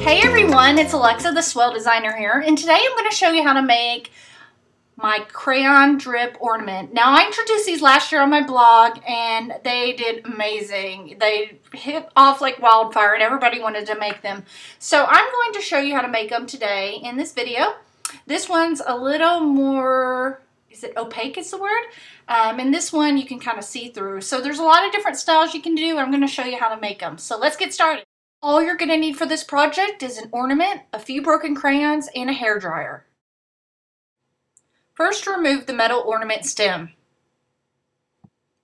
Hey everyone, it's Alexa the Swelldesigner here, and today I'm going to show you how to make my crayon drip ornament. Now, I introduced these last year on my blog and they did amazing. They hit off like wildfire and everybody wanted to make them. So I'm going to show you how to make them today in this video. This one's a little more, is it opaque is the word? And this one you can kind of see through. So there's a lot of different styles you can do. And I'm going to show you how to make them. So let's get started. All you're going to need for this project is an ornament, a few broken crayons, and a hairdryer. First, remove the metal ornament stem.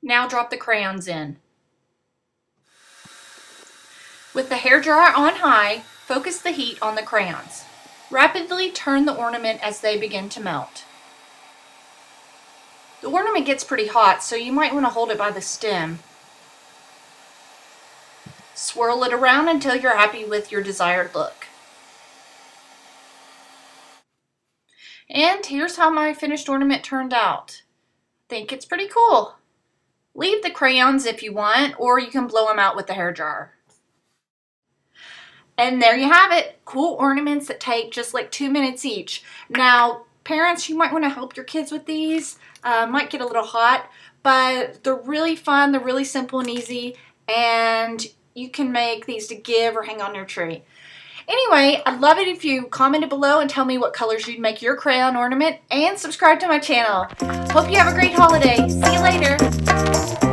Now drop the crayons in. With the hairdryer on high, focus the heat on the crayons. Rapidly turn the ornament as they begin to melt. The ornament gets pretty hot, so you might want to hold it by the stem. Swirl it around until you're happy with your desired look. And here's how my finished ornament turned out. I think it's pretty cool. Leave the crayons if you want, or you can blow them out with the hairdryer. And there you have it. Cool ornaments that take just like 2 minutes each. Now, parents, you might want to help your kids with these. Might get a little hot, but they're really fun. They're really simple and easy, and you can make these to give or hang on your tree. Anyway, I'd love it if you commented below and tell me what colors you'd make your crayon ornament, and subscribe to my channel. Hope you have a great holiday. See you later.